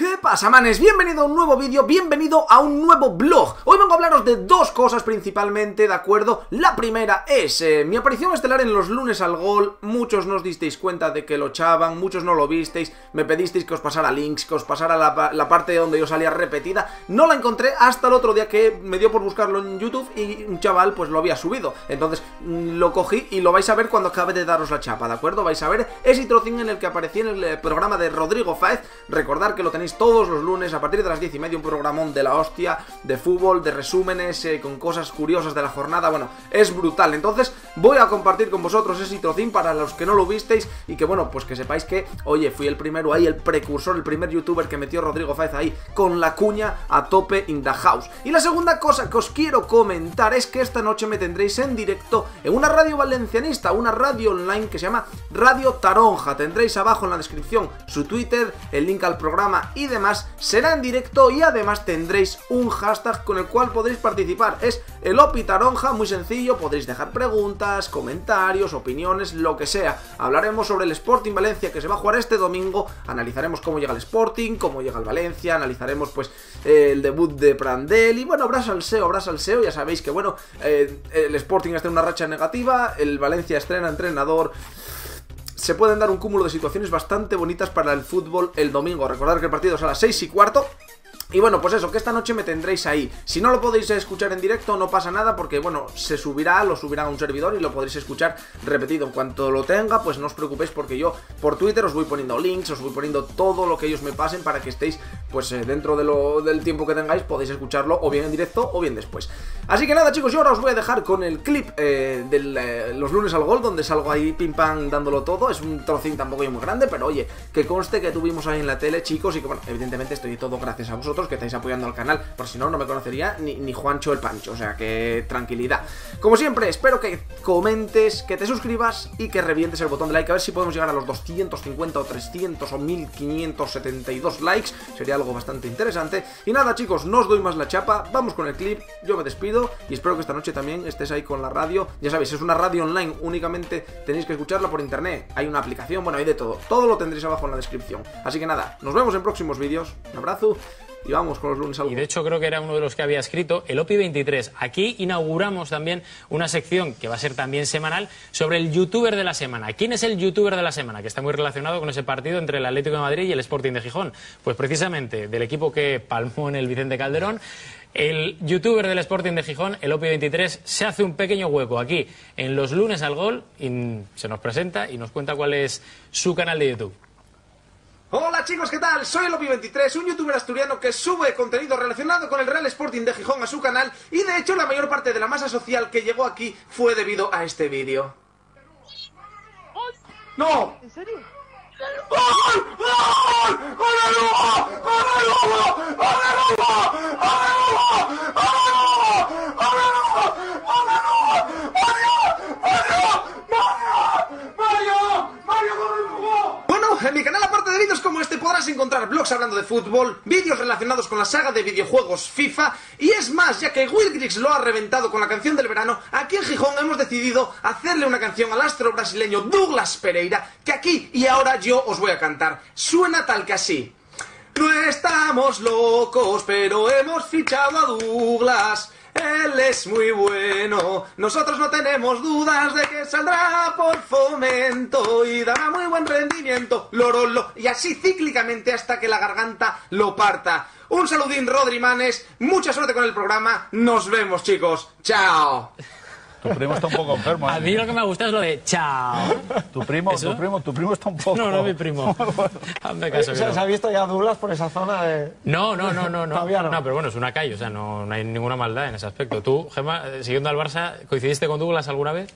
¿Qué pasa, manes? Bienvenido a un nuevo vídeo, bienvenido a un nuevo vlog. Hoy vengo a hablaros de dos cosas principalmente, ¿de acuerdo? La primera es mi aparición estelar en Los Lunes al Gol. Muchos no os disteis cuenta de que lo echaban, muchos no lo visteis. Me pedisteis que os pasara links, que os pasara la parte donde yo salía repetida. No la encontré hasta el otro día que me dio por buscarlo en YouTube y un chaval pues lo había subido. Entonces lo cogí y lo vais a ver cuando acabe de daros la chapa, ¿de acuerdo? Vais a ver ese trocín en el que aparecí en el programa de Rodrigo Fáez. Recordad que lo tenéis todos los lunes a partir de las 10:30, un programón de la hostia, de fútbol, de resúmenes, con cosas curiosas de la jornada. Bueno, es brutal. Entonces voy a compartir con vosotros ese trocín para los que no lo visteis y que bueno, pues que sepáis que, oye, fui el primero ahí, el precursor, el primer youtuber que metió Rodrigo Fáez ahí con la cuña a tope in the house. Y la segunda cosa que os quiero comentar es que esta noche me tendréis en directo en una radio valencianista, una radio online que se llama Radio Taronja. Tendréis abajo en la descripción su Twitter, el link al programa y demás. Será en directo y además tendréis un hashtag con el cual podréis participar. Es Elopi23, muy sencillo, podréis dejar preguntas, comentarios, opiniones, lo que sea. Hablaremos sobre el Sporting Valencia que se va a jugar este domingo, analizaremos cómo llega el Sporting, cómo llega el Valencia, analizaremos pues el debut de Prandel y bueno, habrá salseo, ya sabéis que bueno, el Sporting está en una racha negativa, el Valencia estrena entrenador. Se pueden dar un cúmulo de situaciones bastante bonitas para el fútbol el domingo. Recordad que el partido es a las 6:15. Y bueno, pues eso, que esta noche me tendréis ahí. Si no lo podéis escuchar en directo, no pasa nada, porque bueno, se subirá, lo subirá a un servidor y lo podréis escuchar repetido. En cuanto lo tenga, pues no os preocupéis, porque yo por Twitter os voy poniendo links, os voy poniendo todo lo que ellos me pasen para que estéis, pues dentro de del tiempo que tengáis, podéis escucharlo o bien en directo o bien después. Así que nada, chicos, yo ahora os voy a dejar con el clip de Los Lunes al Gol, donde salgo ahí pim pam dándolo todo. Es un trocín tampoco muy grande, pero oye, que conste que tuvimos ahí en la tele, chicos, y que bueno, evidentemente estoy todo gracias a vosotros que estáis apoyando al canal, por si no, no me conocería ni Juancho el Pancho, o sea que tranquilidad. Como siempre, espero que comentes, que te suscribas y que revientes el botón de like, a ver si podemos llegar a los 250 o 300 o 1572 likes, sería algo bastante interesante. Y nada, chicos, no os doy más la chapa, vamos con el clip, yo me despido y espero que esta noche también estés ahí con la radio. Ya sabéis, es una radio online, únicamente tenéis que escucharla por internet, hay una aplicación, bueno, hay de todo, todo lo tendréis abajo en la descripción. Así que nada, nos vemos en próximos vídeos, un abrazo. Y vamos con Los Lunes al Gol. Y de hecho creo que era uno de los que había escrito, el Elopi23. Aquí inauguramos también una sección que va a ser también semanal sobre el youtuber de la semana. ¿Quién es el youtuber de la semana? Que está muy relacionado con ese partido entre el Atlético de Madrid y el Sporting de Gijón. Pues precisamente del equipo que palmó en el Vicente Calderón, el youtuber del Sporting de Gijón, el Elopi23, se hace un pequeño hueco aquí en Los Lunes al Gol y se nos presenta y nos cuenta cuál es su canal de YouTube. Hola chicos, ¿qué tal? Soy Elopi23, un youtuber asturiano que sube contenido relacionado con el Real Sporting de Gijón a su canal y de hecho la mayor parte de la masa social que llegó aquí fue debido a este vídeo. ¡No! ¿En serio? ¡Gol! ¡Gol! ¡Gol! ¡Gol! Podrás encontrar blogs hablando de fútbol, vídeos relacionados con la saga de videojuegos FIFA y es más, ya que Will Griggs lo ha reventado con la canción del verano, aquí en Gijón hemos decidido hacerle una canción al astro brasileño Douglas Pereira, que aquí y ahora yo os voy a cantar. Suena tal que así. No estamos locos, pero hemos fichado a Douglas. Él es muy bueno, nosotros no tenemos dudas de que saldrá por Fomento y dará muy buen rendimiento, lorolo, y así cíclicamente hasta que la garganta lo parta. Un saludín, Rodri Manes, mucha suerte con el programa, nos vemos chicos, chao. Tu primo está un poco enfermo, ¿eh? A mí lo que me gusta es lo de chao. Tu primo está un poco... No, no, mi primo. Hazme caso. ¿Se ha visto ya Douglas por esa zona de...? No. Todavía no. No, pero bueno, es una calle, o sea, no hay ninguna maldad en ese aspecto. Tú, Gemma, siguiendo al Barça, ¿coincidiste con Douglas alguna vez?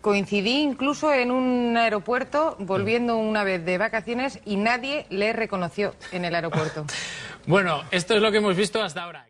Coincidí incluso en un aeropuerto, volviendo una vez de vacaciones, y nadie le reconoció en el aeropuerto. Bueno, esto es lo que hemos visto hasta ahora.